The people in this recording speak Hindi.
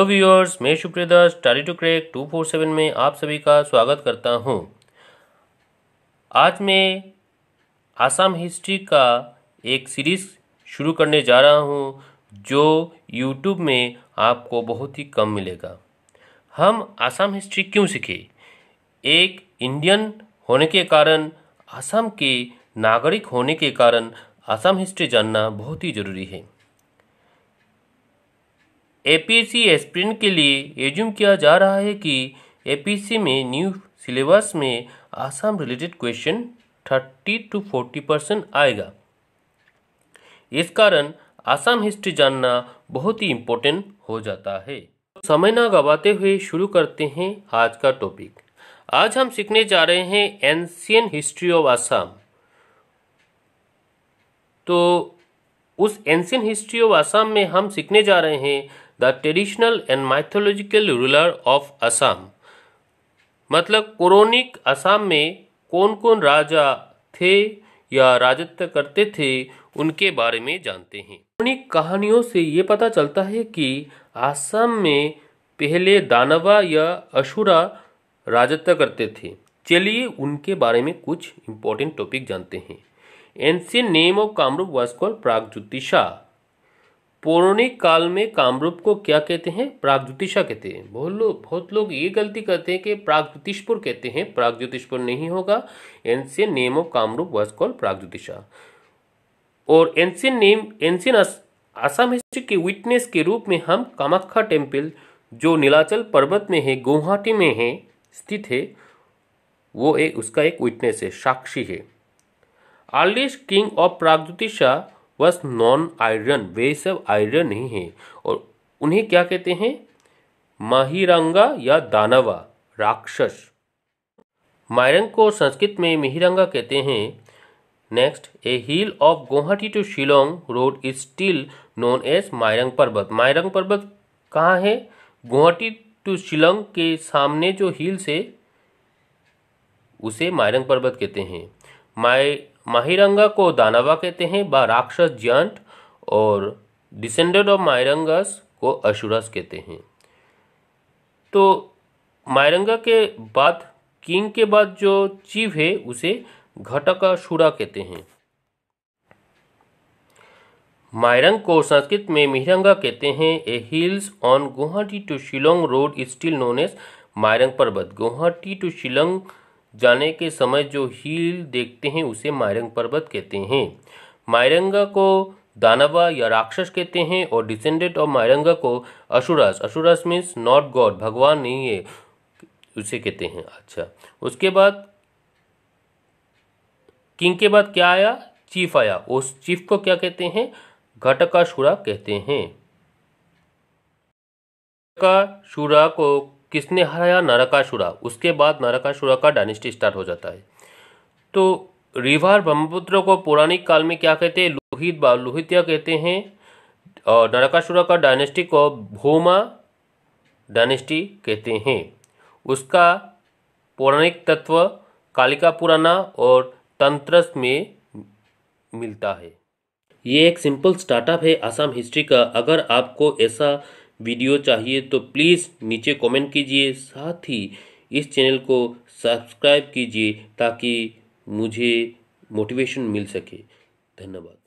तो व्यूअर्स, मैं Supriya Das study to crack 24x7 में आप सभी का स्वागत करता हूं। आज मैं आसाम हिस्ट्री का एक सीरीज़ शुरू करने जा रहा हूं, जो यूट्यूब में आपको बहुत ही कम मिलेगा। हम आसाम हिस्ट्री क्यों सीखे? एक इंडियन होने के कारण, आसाम के नागरिक होने के कारण आसाम हिस्ट्री जानना बहुत ही ज़रूरी है। एपीएससी एस्पिरेंट के लिए एज्यूम किया जा रहा है कि एपीएससी में न्यू सिलेबस में आसाम रिलेटेड क्वेश्चन 30 to 40% आएगा। इस कारण आसाम हिस्ट्री जानना बहुत ही इम्पोर्टेंट हो जाता है। समय ना गवाते हुए शुरू करते हैं आज का टॉपिक। आज हम सीखने जा रहे हैं एंशिएंट हिस्ट्री ऑफ आसाम। तो उस एंशिएंट हिस्ट्री ऑफ आसाम में हम सीखने जा रहे हैं the traditional and mythological ruler of Assam, मतलब पौराणिक आसाम में कौन कौन राजा थे या राजत्व करते थे उनके बारे में जानते हैं। पौराणिक कहानियों से ये पता चलता है कि आसाम में पहले दानवा या असुरा राजत्व करते थे। चलिए उनके बारे में कुछ इम्पोर्टेंट टॉपिक जानते हैं। Ancient name of Kamrup was called Pragjyotisha. पौराणिक काल में कामरूप को क्या कहते हैं? प्रागज्योतिषा कहते हैं। बहुत लोग ये गलती करते हैं कि प्रागज्योतिषपुर कहते हैं। प्रागज्योतिषपुर नहीं होगा। Ancient name of Kamrup was called Pragjyotisha. और एंशिएंट आसाम हिस्ट्री के विटनेस के रूप में हम कामाख्या टेम्पल, जो नीलाचल पर्वत में है, गुवाहाटी में है, स्थित है, वो उसका एक विटनेस है, साक्षी है। Earliest king of Pragjyotisha was non iron, वैसव आयरन नहीं है, और उन्हें क्या कहते हैं? माहिरंगा या दानवा, राक्षस। मायरंग को संस्कृत में महिरंगा कहते हैं। Next, a hill of Guwahati to Shillong road is still known as Mayrang Parvat. Mayrang पर्वत कहाँ है? गुवाहाटी टू शिलोंग के सामने जो हिल्स है उसे मायरंग पर्वत कहते हैं। माहिरंगा को दानवा कहते हैं व राक्षस जायंट, और डिसेंडेंट ऑफ माहिरंगास को असुरस कहते हैं। तो माहिरंगा के बाद, किंग के बाद जो चीफ है उसे घटकासुरा कहते हैं। मायरंग को संस्कृत में महिरंगा कहते हैं। A hills on Guwahati to Shillong road is still known as Mayrang Parvat. Guwahati to Shillong जाने के समय जो हिल देखते हैं उसे मायरंग पर्वत कहते हैं। मायरंगा को दानवा या राक्षस कहते हैं, और डिसेंडेंट ऑफ मायरंगा को asuras, asuras means not god, भगवान नहीं है, उसे कहते हैं। अच्छा, उसके बाद किंग के बाद क्या आया? चीफ आया। उस चीफ को क्या कहते हैं? घटकासुरा कहते हैं। घटकासुरा को किसने हराया? नरकासुरा। उसके बाद नरकासुरा का डायनेस्टी स्टार्ट हो जाता है। तो रिवर ब्रह्मपुत्र को पौराणिक काल में क्या कहते हैं? लोहित, लोहित्या कहते हैं। और नरकासुरा का डायनेस्टी को भोमा डायनेस्टी कहते हैं। उसका पौराणिक तत्व कालिका पुराना और तंत्रस में मिलता है। ये एक सिंपल स्टार्टअप है आसाम हिस्ट्री का। अगर आपको ऐसा वीडियो चाहिए तो प्लीज़ नीचे कमेंट कीजिए। साथ ही इस चैनल को सब्सक्राइब कीजिए ताकि मुझे मोटिवेशन मिल सके। धन्यवाद।